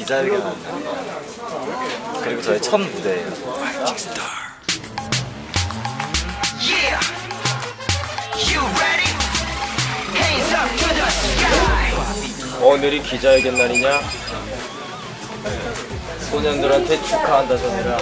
기자회견 그리고 저희 첫 무대예요. 오늘이 기자회견 날이냐? 소년들한테 축하한다 전해라.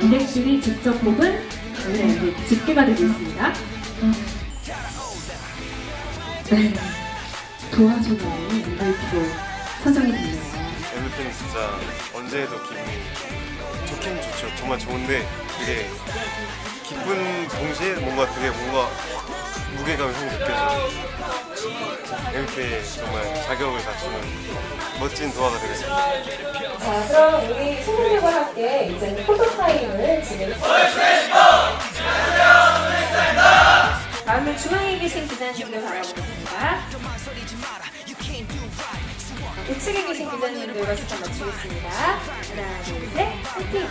관객들이 직접 보는 오늘의 집계가 되고 있습니다. 네, 도화선의 MVP로 선정이 됐네요. MVP는 진짜 언제 해도 기분이 좋긴 좋죠. 정말 좋은데 이게 기쁜 동시에 뭔가 그게 뭔가 무게감이 확 느껴져요. MVP에 정말 자격을 갖추는 멋진 도화가 되겠습니다. 자, 그럼 우리 신동님과 함께 이제 포토타임을 진행해 보겠습니다. 다음은 중앙에 계신 기자님들 바라보겠습니다. 우측에 계신 기자님들과 시선 맞추겠습니다. 하나, 둘, 셋, 화이팅!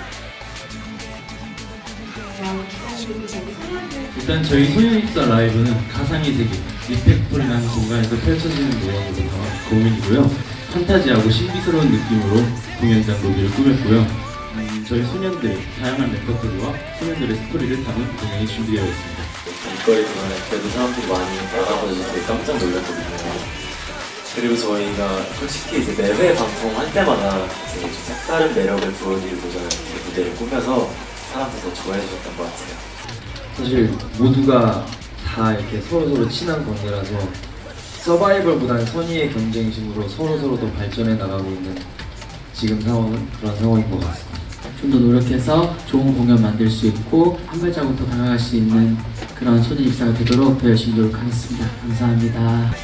일단 저희 소녀입사 라이브는 가상의 세계, 리팩토리라는 공간에서 펼쳐지는 모양으로 나온 공연이고요. 판타지하고 신비스러운 느낌으로 공연장 무대를 꾸몄고요. 저희 소년들의 다양한 레퍼토리와 소년들의 스토리를 담은 공연이 준비되어 있습니다. 길거리 공연에 그래도 사람들이 많이 알아봐주셔서 되게 깜짝 놀랐거든요. 그리고 저희가 솔직히 이제 매회 방송할 때마다 이제 좀 색다른 매력을 보여드리고자 무대를 꾸며서 사람들이 더 좋아해 주셨던 것 같아요. 사실 모두가 다 이렇게 서로서로 친한 관계라서 서바이벌보다는 선의의 경쟁심으로 서로서로 더 발전해 나가고 있는 지금 상황은 그런 상황인 것 같습니다. 좀 더 노력해서 좋은 공연 만들 수 있고 한 발자국 더 다가갈 수 있는 그런 소녀입사가 되도록 더 열심히 노력하겠습니다. 감사합니다.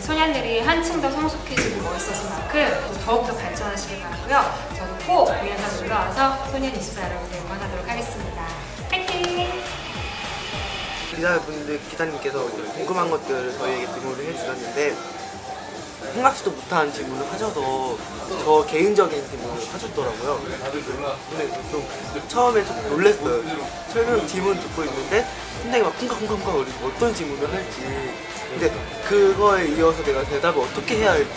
소년들이 한층 더 성숙해지고 멋있어진 만큼 더욱더 발전하시길 바라고요. 저는 꼭 공연장 놀러와서 소년입사 여러분들 응원하도록 하겠습니다. 파이팅! 기자님께서 궁금한 것들을 저희에게 질문을 해주셨는데 생각지도 못한 질문을 하셔서 저 개인적인 질문을 하셨더라고요. 근데 좀 처음에 좀 놀랐어요. 처음에 질문 듣고 있는데 굉장히 막 쿵쾅쿵쾅 거리고 어떤 질문을 할지, 근데 그거에 이어서 내가 대답을 어떻게 해야 할지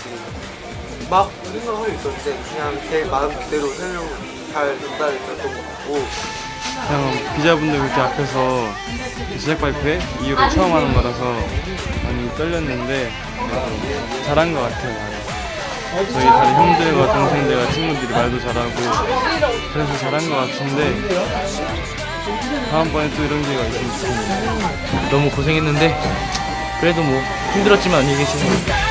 막 생각하고 있었는데 그냥 제 마음 그대로 설명을 잘 전달했던 것 같고, 그냥 기자분들 그렇게 앞에서 제작 발표회 이후로 처음 하는 거라서 많이 떨렸는데 잘한 것 같아요. 저희 다른 형들과 동생들과 친구들이 말도 잘하고 그래서 잘한 것 같은데 다음번에 또 이런 기회가 있으면 좋겠네요. 너무 고생했는데 그래도 뭐 힘들었지만 안녕히 계세요.